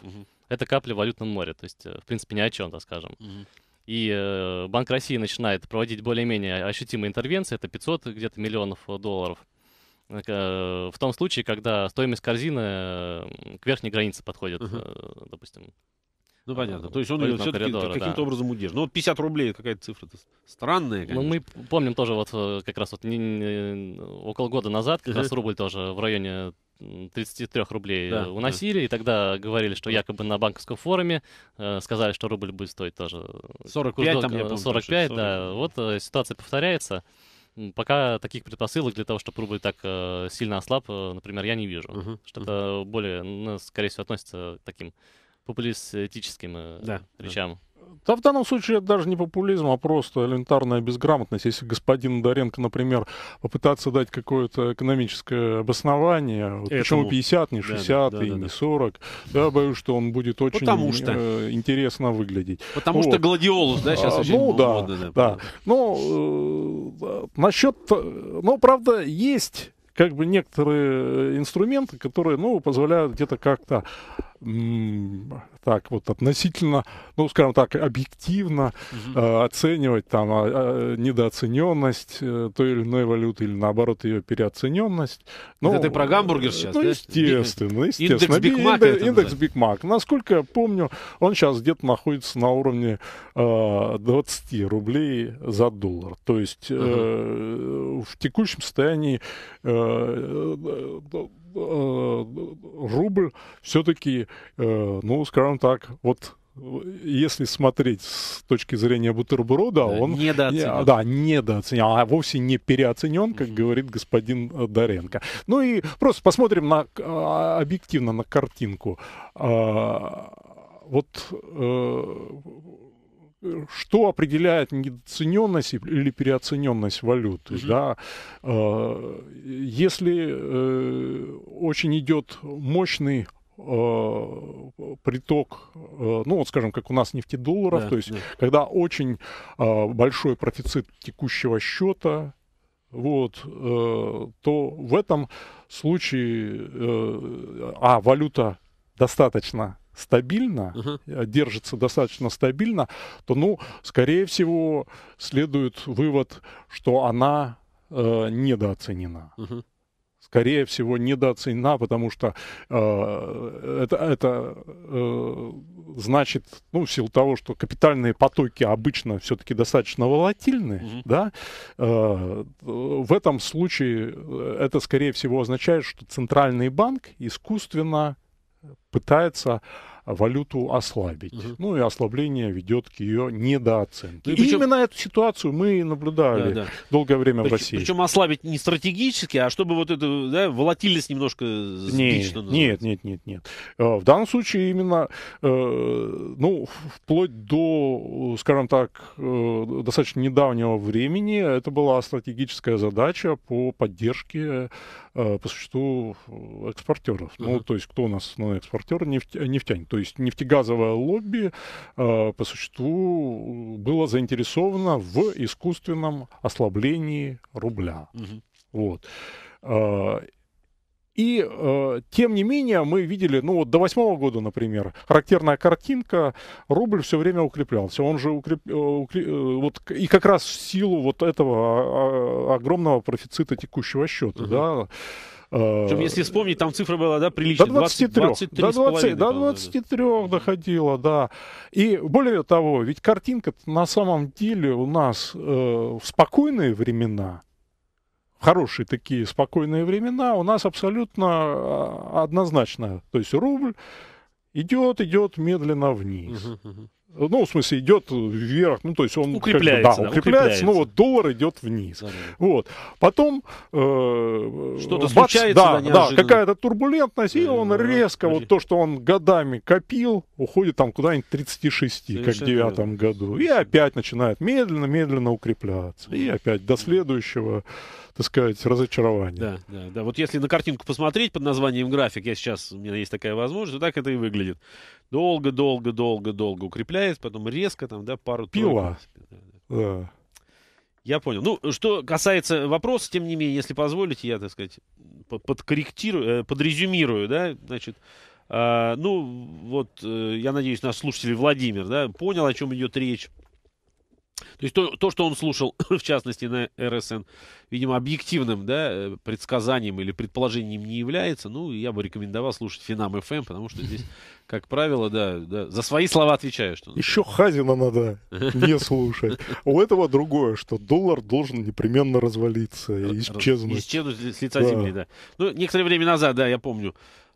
Это капля в валютном море, то есть в принципе ни о чем, так скажем. И Банк России начинает проводить более-менее ощутимые интервенции, это 500 где-то миллионов долларов, в том случае, когда стоимость корзины к верхней границе подходит, допустим. Ну, понятно. То есть он ее все-таки каким-то образом удержит. Ну, вот 50 рублей — какая-то цифра странная. Ну, мы помним тоже вот как раз вот около года назад, как раз рубль тоже в районе 33 рублей уносили, и тогда говорили, что якобы на банковском форуме сказали, что рубль будет стоить тоже 45, там, я помню, 45 да. Вот ситуация повторяется. Пока таких предпосылок для того, чтобы рубль так сильно ослаб, например, я не вижу. Что-то более, ну, скорее всего, относится к таким популистическим речам. Да, в данном случае это даже не популизм, а просто элементарная безграмотность. Если господин Доренко, например, попытаться дать какое-то экономическое обоснование, вот почему 50, не 60 не 40, я боюсь, что он будет очень интересно выглядеть. Потому что гладиолус, да, сейчас очень модно. Да. Ну, насчет... Ну, правда, есть как бы некоторые инструменты, которые, ну, позволяют где-то как-то так вот относительно, ну, скажем так, объективно оценивать там недооцененность той или иной валюты или, наоборот, ее переоцененность. Это ты про гамбургер сейчас, да? Естественно, Индекс Биг Мак. Насколько я помню, он сейчас где-то находится на уровне 20 рублей за доллар. То есть в текущем состоянии рубль все-таки, ну, скажем так, вот если смотреть с точки зрения бутерброда, он недооценен. Недооценен, а вовсе не переоценен, как говорит господин Доренко. Ну и просто посмотрим на, объективно на картинку. Что определяет недооцененность или переоцененность валюты? Если очень идет мощный приток, ну вот скажем, как у нас нефтедолларов, то есть когда очень большой профицит текущего счета, то в этом случае валюта достаточно стабильно, держится достаточно стабильно, то, ну, скорее всего, следует вывод, что она недооценена. Скорее всего, недооценена, потому что это значит, ну, в силу того, что капитальные потоки обычно все-таки достаточно волатильны, в этом случае это, скорее всего, означает, что центральный банк искусственно пытается валюту ослабить. Ну и ослабление ведет к ее недооценке. И причем... именно эту ситуацию мы наблюдали долгое время в России. Причем ослабить не стратегически, а чтобы вот эту волатильность немножко сбить. Нет. В данном случае именно вплоть до, скажем так, достаточно недавнего времени это была стратегическая задача по поддержке по существу экспортеров. Ну, то есть, кто у нас основной экспортер? Нефтянь. То есть нефтегазовое лобби по существу было заинтересовано в искусственном ослаблении рубля. И, тем не менее, мы видели, ну вот до 2008 года, например, характерная картинка, рубль все время укреплялся. Он же и как раз в силу вот этого огромного профицита текущего счета, Причем, если вспомнить, там цифра была, приличная. До 23 доходила, И более того, ведь картинка на самом деле у нас в спокойные времена, хорошие такие спокойные времена, у нас абсолютно однозначно. То есть рубль идет медленно вниз. Ну, в смысле, идет вверх, ну, то есть он укрепляется. Укрепляется, но вот доллар идет вниз. Потом что-то случается, какая-то турбулентность, и он резко, вот то, что он годами копил, уходит там куда-нибудь 36, как в 2009 году. И опять начинает медленно-медленно укрепляться. И опять до следующего, так сказать, разочарования. Вот если на картинку посмотреть под названием график, у меня есть такая возможность, так это и выглядит. Долго-долго-долго-долго укрепляется. Потом резко, пару... Пила. Я понял. Ну, что касается вопроса, тем не менее, если позволите, я, так сказать, подрезюмирую, значит, я надеюсь, наш слушатель Владимир, понял, о чем идет речь. То есть то, что он слушал, в частности, на РСН, видимо, объективным, да, предсказанием или предположением не является. Ну, я бы рекомендовал слушать Finam.fm, потому что здесь, как правило, да, за свои слова отвечаю. Что еще Хазина надо не слушать. У этого другое, что доллар должен непременно развалиться и исчезнуть. Исчезнуть с лица земли, да. Ну, некоторое время назад, да, я помню,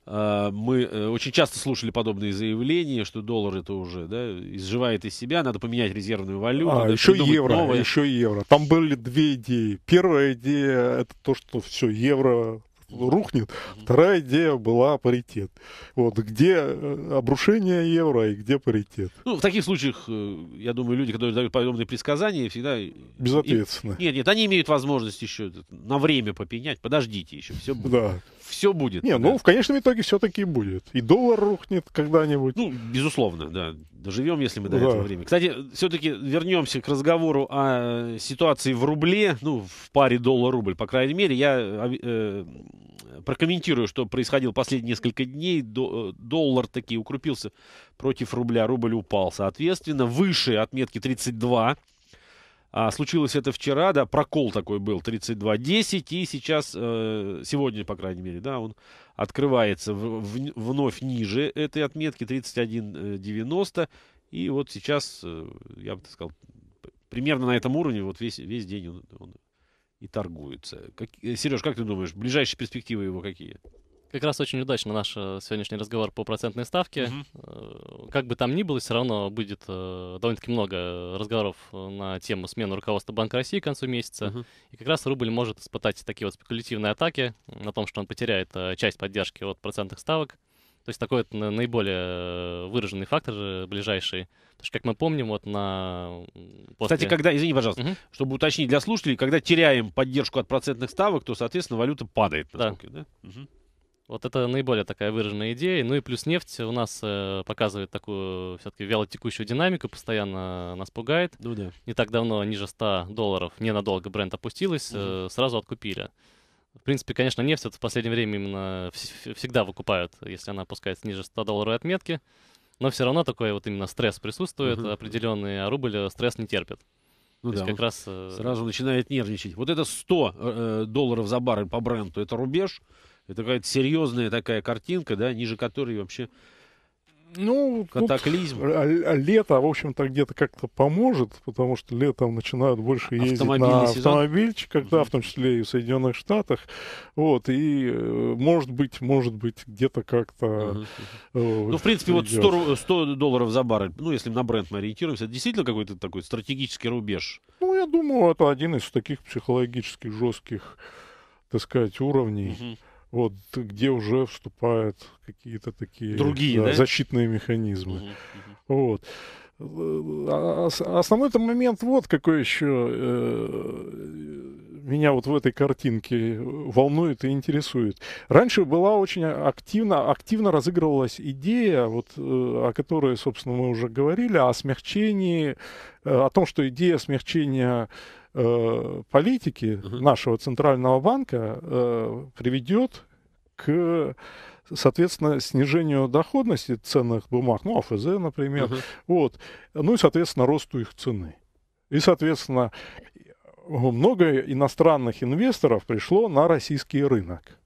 мы очень часто слушали подобные заявления, что доллар это уже, да, изживает из себя, надо поменять резервную валюту. Еще евро. Там были две идеи. Первая идея — это то, что все, евро рухнет. Вторая идея была паритет. Вот, где обрушение евро и где паритет. Ну, в таких случаях, я думаю, люди, которые дают подобные предсказания, всегда... Безответственно. Нет, они имеют возможность еще на время попенять. Подождите еще, все будет. Да. Все будет. В конечном итоге все-таки будет. И доллар рухнет когда-нибудь. Ну, безусловно, да. Доживем, если мы до этого времени. Кстати, все-таки вернемся к разговору о ситуации в рубле, ну, в паре доллар-рубль, по крайней мере. Я прокомментирую, что происходило последние несколько дней. Доллар таки укрупился против рубля, рубль упал, соответственно, выше отметки 32. Случилось это вчера, да, прокол такой был, 32.10, и сейчас, сегодня, по крайней мере, да, он открывается вновь ниже этой отметки, 31.90, и вот сейчас, я бы так сказал, примерно на этом уровне, вот весь день он и торгуется. Сереж, как ты думаешь, ближайшие перспективы его какие? Как раз очень удачно наш сегодняшний разговор по процентной ставке. Как бы там ни было, все равно будет довольно-таки много разговоров на тему смены руководства Банка России к концу месяца. И как раз рубль может испытать такие вот спекулятивные атаки на том, что он потеряет часть поддержки от процентных ставок. То есть такой вот наиболее выраженный фактор ближайший. Потому что, как мы помним, вот на... После... Кстати, когда, извини, пожалуйста, чтобы уточнить для слушателей, когда теряем поддержку от процентных ставок, то, соответственно, валюта падает. Насколько, да? Вот это наиболее такая выраженная идея. Ну и плюс нефть у нас показывает такую все-таки вялотекущую динамику, постоянно нас пугает. Ну, да. Не так давно ниже $100 ненадолго Brent опустилась, сразу откупили. В принципе, конечно, нефть вот в последнее время именно всегда выкупают, если она опускается ниже $100 отметки. Но все равно такой вот именно стресс присутствует определенный, а рубль стресс не терпит. Ну да, как раз сразу начинает нервничать. Вот это $100 за баррель по Бренту, это рубеж. Это какая-то серьезная такая картинка, да, ниже которой вообще катаклизм. Лето, в общем-то, где-то как-то поможет, потому что летом начинают больше ездить на автомобильчиках, да, в том числе и в Соединенных Штатах. Вот, и, может быть, где-то как-то... в принципе, вот $100 за баррель, ну, если на бренд мы ориентируемся, это действительно какой-то такой стратегический рубеж? Ну, я думаю, это один из таких психологически жестких, так сказать, уровней. Вот, где уже вступают какие-то такие защитные механизмы. Вот. Основной-то момент вот какой еще меня вот в этой картинке волнует и интересует. Раньше была очень активно разыгрывалась идея, вот, о которой, собственно, мы уже говорили, о смягчении, о том, что идея смягчения политики нашего Центрального банка приведет к, соответственно, снижению доходности ценных бумаг, ну, ОФЗ, например, вот, ну и, соответственно, росту их цены. И, соответственно, много иностранных инвесторов пришло на российский рынок.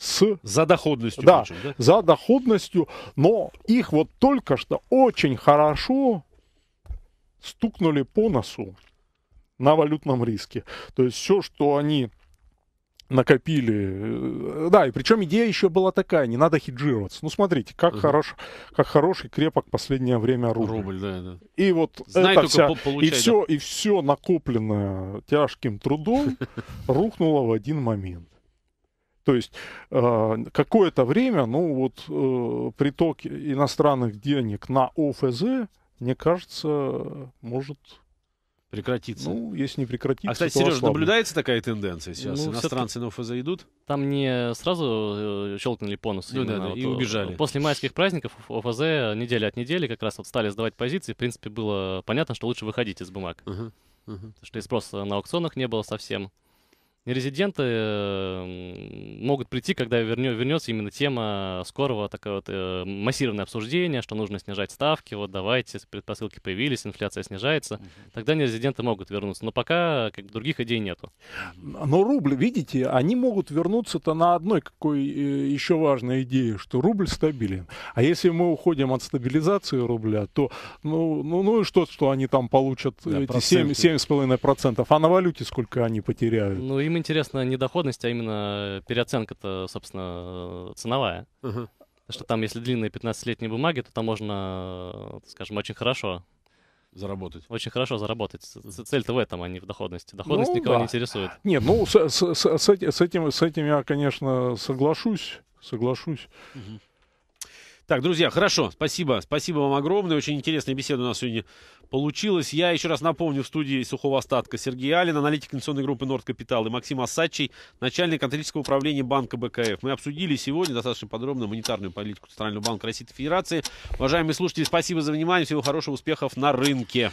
За доходностью. Да, причем, да, за доходностью, но их вот только что очень хорошо стукнули по носу на валютном риске. То есть все, что они накопили... Да, и причем идея еще была такая, не надо хеджироваться. Ну, смотрите, как хороший крепок в последнее время рубль. Да. И вот это вся... И все накопленное тяжким трудом рухнуло в один момент. То есть какое-то время, приток иностранных денег на ОФЗ, мне кажется, может... Прекратится. Ну, если не прекратится. А, кстати, Сереж, наблюдается такая тенденция сейчас? Иностранцы на ОФЗ идут? Там не сразу щелкнули по носу. И убежали. После майских праздников ОФЗ неделя от недели как раз вот стали сдавать позиции. В принципе, было понятно, что лучше выходить из бумаг. Потому что и спроса на аукционах не было совсем. Нерезиденты могут прийти, когда вернется именно тема скорого такого вот массированного обсуждения, что нужно снижать ставки, вот давайте, предпосылки появились, инфляция снижается, тогда нерезиденты могут вернуться. Но пока как бы других идей нету. Но рубль, видите, они могут вернуться-то на одной какой еще важной идее, что рубль стабилен. А если мы уходим от стабилизации рубля, то ну и что они там получат, да, эти 7,5%, а на валюте сколько они потеряют? Ну, им интересна не доходность, а именно переоценка-то, собственно, ценовая. Угу. Что там, если длинные 15-летние бумаги, то там можно, скажем, очень хорошо заработать. Очень хорошо заработать. Цель-то в этом, а не в доходности. Доходность никого не интересует. Нет, ну, с этим я, конечно, соглашусь. Угу. Так, друзья, хорошо, спасибо. Спасибо вам огромное. Очень интересная беседа у нас сегодня получилась. Я еще раз напомню, в студии сухого остатка Сергей Алин, аналитик инвестиционной группы «Норд Капитал», и Максим Осадчий, начальник аналитического управления банка БКФ. Мы обсудили сегодня достаточно подробно монетарную политику Центрального банка Российской Федерации. Уважаемые слушатели, спасибо за внимание. Всего хорошего, успехов на рынке.